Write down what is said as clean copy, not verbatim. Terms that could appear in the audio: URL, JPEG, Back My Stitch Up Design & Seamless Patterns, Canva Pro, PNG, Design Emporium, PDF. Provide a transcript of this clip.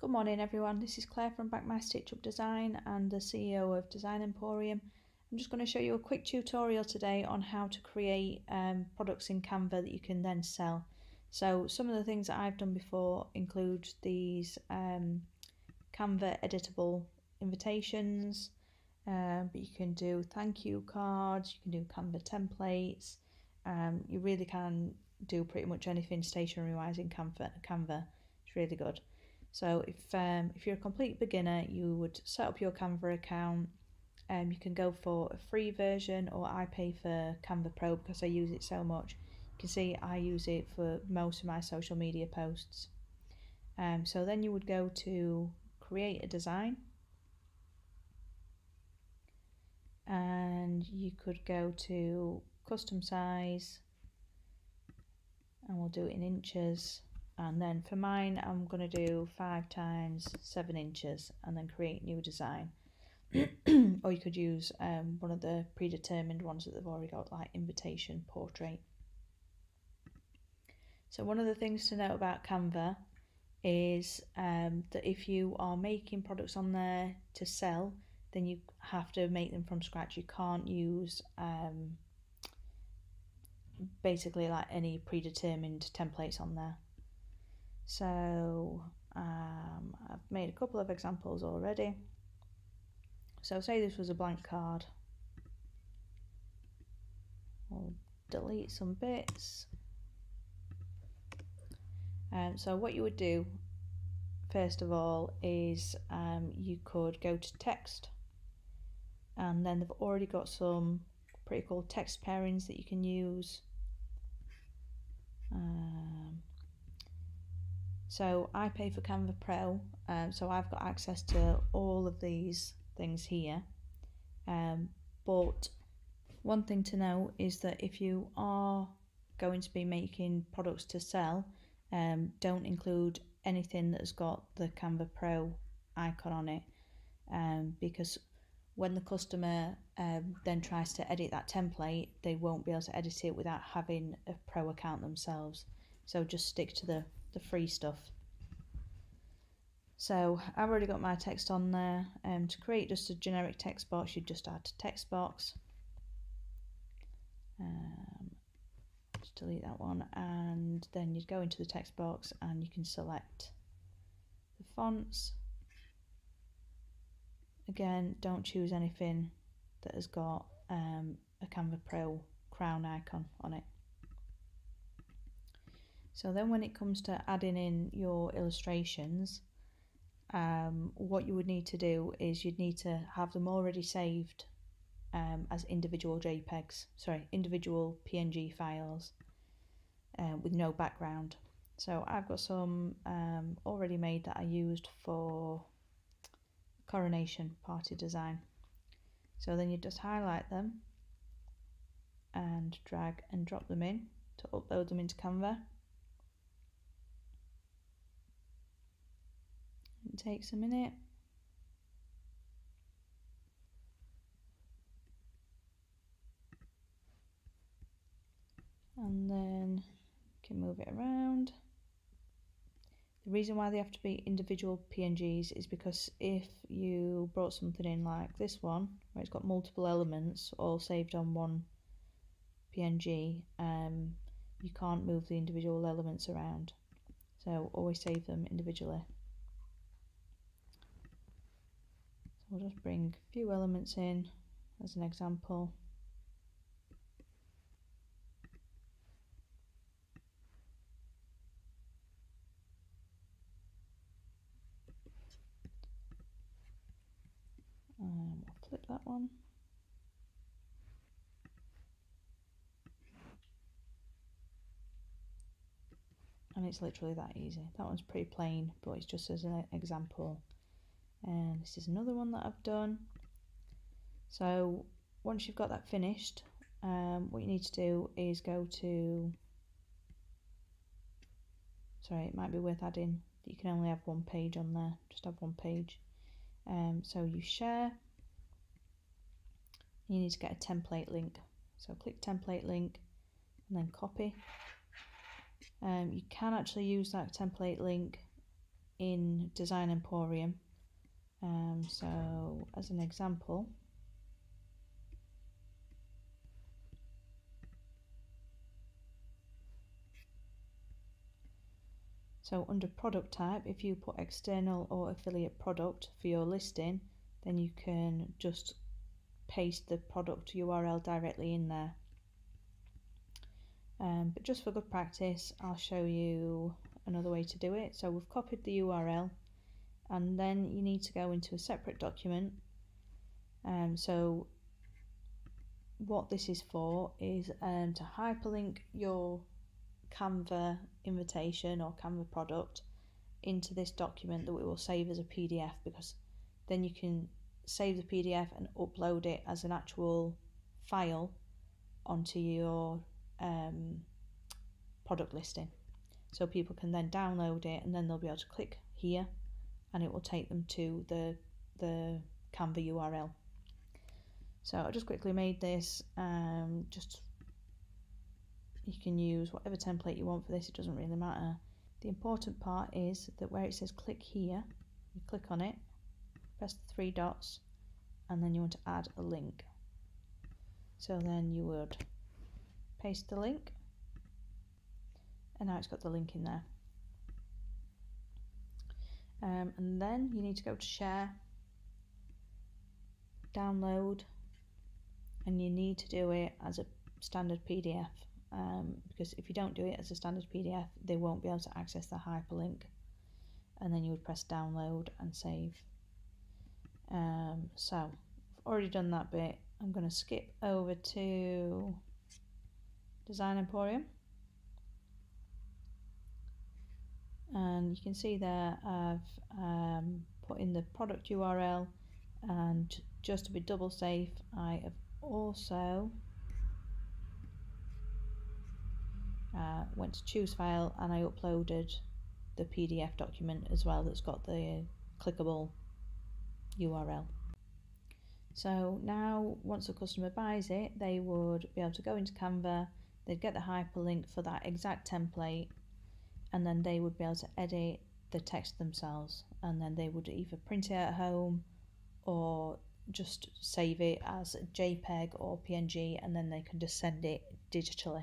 Good morning everyone, this is Claire from Back My Stitch Up Design and the CEO of Design Emporium. I'm just going to show you a quick tutorial today on how to create products in Canva that you can then sell. So some of the things that I've done before include these Canva editable invitations, but you can do thank you cards, you can do Canva templates, you really can do pretty much anything stationery wise in Canva. It's really good. So if you're a complete beginner, you would set up your Canva account. You can go for a free version, or I pay for Canva Pro because I use it so much. You can see I use it for most of my social media posts. So then you would go to create a design, and you could go to custom size, and we'll do it in inches. And then for mine, I'm going to do 5 times 7 inches and then create new design. Or you could use one of the predetermined ones that they've already got, like invitation portrait. So one of the things to know about Canva is that if you are making products on there to sell, then you have to make them from scratch. You can't use basically like any predetermined templates on there. So I've made a couple of examples already. So say this was a blank card. I'll delete some bits. So what you would do first of all is you could go to text, and then they've already got some pretty cool text pairings that you can use. So I pay for Canva Pro, so I've got access to all of these things here. But one thing to know is that if you are going to be making products to sell, don't include anything that's got the Canva Pro icon on it, because when the customer then tries to edit that template, they won't be able to edit it without having a Pro account themselves. So just stick to the free stuff. So I've already got my text on there, and to create just a generic text box, you just add to text box. Just delete that one, and then you'd go into the text box and you can select the fonts. Again, don't choose anything that has got a Canva Pro crown icon on it. So then when it comes to adding in your illustrations, what you would need to do is you'd need to have them already saved as individual JPEGs, sorry, individual PNG files with no background. So I've got some already made that I used for coronation party design. So then you just highlight them and drag and drop them in to upload them into Canva. It takes a minute. And then you can move it around. The reason why they have to be individual PNGs is because if you brought something in like this one, where it's got multiple elements all saved on one PNG, you can't move the individual elements around. So always save them individually. We'll just bring a few elements in as an example. I'll flip that one. And it's literally that easy. That one's pretty plain, but it's just as an example. And this is another one that I've done. So once you've got that finished, what you need to do is go to, sorry, it might be worth adding that you can only have one page on there, just have one page. So you share, you need to get a template link, so click template link and then copy. You can actually use that template link in Design Emporium. So as an example, so under product type, if you put external or affiliate product for your listing, then you can just paste the product URL directly in there. But just for good practice, I'll show you another way to do it. So we've copied the URL, and then you need to go into a separate document. So what this is for is to hyperlink your Canva invitation or Canva product into this document that we will save as a PDF, because then you can save the PDF and upload it as an actual file onto your product listing, so people can then download it, and then they'll be able to click here and it will take them to the Canva URL. So I just quickly made this, just you can use whatever template you want for this, it doesn't really matter. The important part is that where it says click here, you click on it, press the three dots, and then you want to add a link. So then you would paste the link, and now it's got the link in there. And then you need to go to share, download, and you need to do it as a standard PDF, because if you don't do it as a standard PDF, they won't be able to access the hyperlink. And then you would press download and save. So I've already done that bit. I'm going to skip over to Design Emporium, and you can see there I've put in the product URL, and just to be double safe, I have also went to choose file, and I uploaded the PDF document as well that's got the clickable URL. So now once a customer buys it, they would be able to go into Canva, they'd get the hyperlink for that exact template, and then they would be able to edit the text themselves, and then they would either print it at home or just save it as a JPEG or PNG, and then they can just send it digitally.